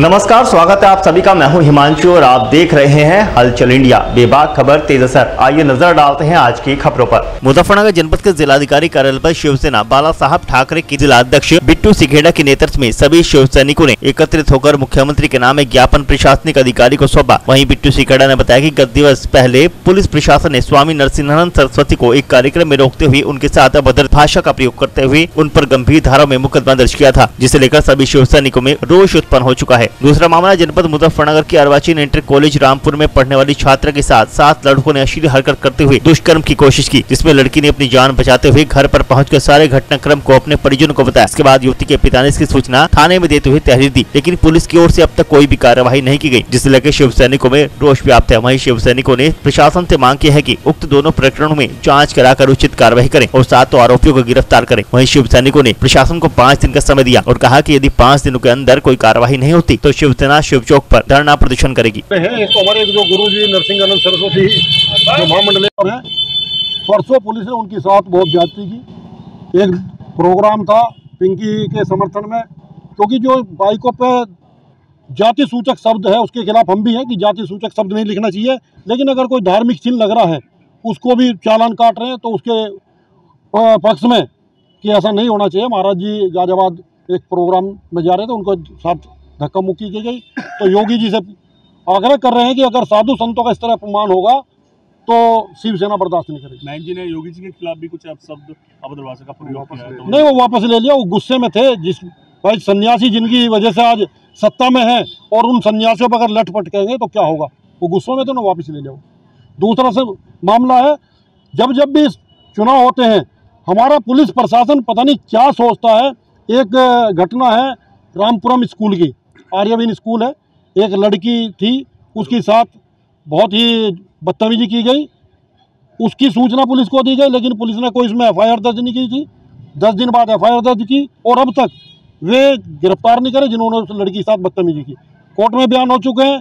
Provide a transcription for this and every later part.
नमस्कार, स्वागत है आप सभी का। मैं हूं हिमांशु और आप देख रहे हैं हलचल इंडिया, बेबाक खबर तेज असर। आइए नजर डालते हैं आज की खबरों पर। मुजफ्फरनगर जनपद के जिलाधिकारी कार्यालय पर शिवसेना बाला साहब ठाकरे के जिलाध्यक्ष बिट्टू सिकेडा के नेतृत्व में सभी शिव सैनिकों ने एकत्रित होकर मुख्यमंत्री के नाम एक ज्ञापन प्रशासनिक अधिकारी को सौंपा। वहीं बिट्टू सिकेडा ने बताया कि गत दिवस पहले पुलिस प्रशासन ने स्वामी नरसिंहानंद सरस्वती को एक कार्यक्रम में रोकते हुए उनके साथ अभद्र भाषा का प्रयोग करते हुए उन पर गंभीर धाराओं में मुकदमा दर्ज किया था, जिसे लेकर सभी शिव सैनिकों में रोष उत्पन्न हो चुका है। दूसरा मामला जनपद मुजफ्फरनगर की अर्वाची एंट्री कॉलेज रामपुर में पढ़ने वाली छात्रा के साथ 7 लड़कों ने अश्लील हरकत करते हुए दुष्कर्म की कोशिश की, जिसमें लड़की ने अपनी जान बचाते हुए घर पर पहुंचकर सारे घटनाक्रम को अपने परिजनों को बताया। इसके बाद युवती के पिता ने इसकी सूचना थाने में देते हुए तहरीर दी, लेकिन पुलिस की ओर से अब तक कोई भी कार्रवाई नहीं की गई, जिसे लेकर शिव सैनिकों में रोष व्याप्त है। वहीं शिव सैनिकों ने प्रशासन से मांग की है कि उक्त दोनों प्रकरणों में जांच कराकर उचित कार्रवाई करें और 7 आरोपियों को गिरफ्तार करें। वहीं शिव सैनिकों ने प्रशासन को 5 दिन का समय दिया और कहा कि यदि 5 दिनों के अंदर कोई कार्रवाई नहीं होती तो शिवसेना शिव चौक पर धरना प्रदर्शन करेगी। हमारे जो गुरुजी नरसिंहानंद सरस्वती जो महामंडलेश्वर हैं, परसों पुलिस ने उनके साथ बहुत ज्यादती की। एक प्रोग्राम था पिंकी के समर्थन में, क्योंकि जो बाइकों पे जाति सूचक शब्द है उसके खिलाफ हम भी हैं कि जाति सूचक शब्द नहीं लिखना चाहिए, लेकिन अगर कोई धार्मिक चिन्ह लग रहा है उसको भी चालान काट रहे हैं तो उसके पक्ष में कि ऐसा नहीं होना चाहिए। महाराज जी गाजाबाद एक प्रोग्राम में जा रहे थे, उनको साथ धक्का मुक्की की गई, तो योगी जी से आग्रह कर रहे हैं कि अगर साधु संतों का इस तरह अपमान होगा तो शिवसेना बर्दाश्त नहीं करेगी। मैम जी ने योगी जी के खिलाफ भी कुछ शब्द अभद्र भाषा का प्रयोग किया, नहीं वो वापस ले लिया, वो गुस्से में थे। जिस भाई सन्यासी जिनकी वजह से आज सत्ता में है और उन सन्यासियों पर अगर लठ पटकेंगे तो क्या होगा, वो गुस्सों में थे ना, वापस ले लिया। दूसरा सब मामला है, जब जब भी चुनाव होते हैं हमारा पुलिस प्रशासन पता नहीं क्या सोचता है। एक घटना है रामपुरम स्कूल की, आर्यन स्कूल है, एक लड़की थी, उसके साथ बहुत ही बदतमीजी की गई, उसकी सूचना पुलिस को दी गई, लेकिन पुलिस ने कोई इसमें एफआईआर दर्ज नहीं की थी। 10 दिन बाद एफआईआर दर्ज की और अब तक वे गिरफ्तार नहीं करे जिन्होंने उस लड़की के साथ बदतमीजी की। कोर्ट में बयान हो चुके हैं,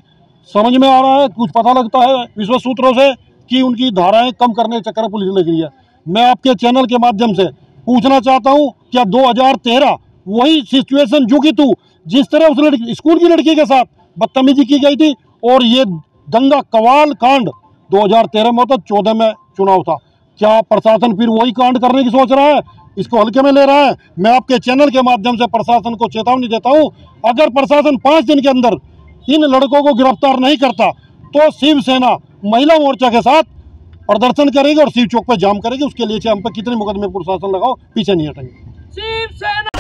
समझ में आ रहा है, कुछ पता लगता है विश्वस्त सूत्रों से कि उनकी धाराएँ कम करने के चक्कर में पुलिस लग रही है। मैं आपके चैनल के माध्यम से पूछना चाहता हूँ, क्या 2013 वही सिचुएशन झुकी तू जिस तरह उस लड़की स्कूल की लड़की के साथ बदतमीजी की गई थी? और ये दंगा कवाल कांड 2013 में होता, 14 में चुनाव था, क्या प्रशासन फिर वही कांड करने की सोच रहा है? इसको हल्के में ले रहा है। मैं आपके चैनल के माध्यम से प्रशासन को चेतावनी देता हूँ, अगर प्रशासन 5 दिन के अंदर इन लड़कों को गिरफ्तार नहीं करता तो शिवसेना महिला मोर्चा के साथ प्रदर्शन करेगी और शिव चौक पर जाम करेगी। उसके लिए हम पे कितने मुकदमे प्रशासन लगाओ, पीछे नहीं हटेंगे।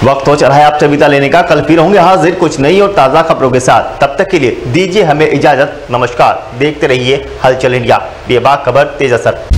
वक्त हो चला है आपसे विदा लेने का। कल फिर होंगे हाजिर कुछ नई और ताजा खबरों के साथ। तब तक के लिए दीजिए हमें इजाजत। नमस्कार, देखते रहिए हलचल इंडिया, बेबाक खबर तेज असर।